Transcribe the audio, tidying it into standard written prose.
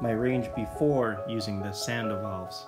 my range before using the Sandovalves.